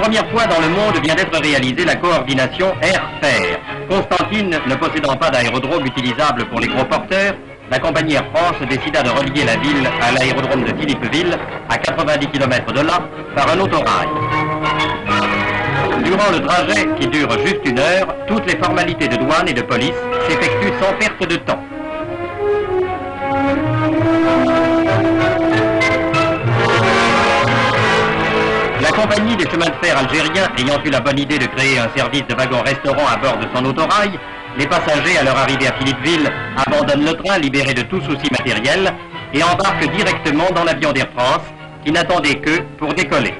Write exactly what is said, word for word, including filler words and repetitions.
première fois dans le monde vient d'être réalisée la coordination air-fer. Constantine, ne possédant pas d'aérodrome utilisable pour les gros porteurs, la compagnie Air France décida de relier la ville à l'aérodrome de Philippeville, à quatre-vingt-dix kilomètres de là, par un autorail. Durant le trajet, qui dure juste une heure, toutes les formalités de douane et de police s'effectuent sans perte de temps. La compagnie des chemins de fer algériens ayant eu la bonne idée de créer un service de wagon-restaurant à bord de son autorail, les passagers, à leur arrivée à Philippeville, abandonnent le train libéré de tout souci matériel et embarquent directement dans l'avion d'Air France, qui n'attendait qu'eux pour décoller.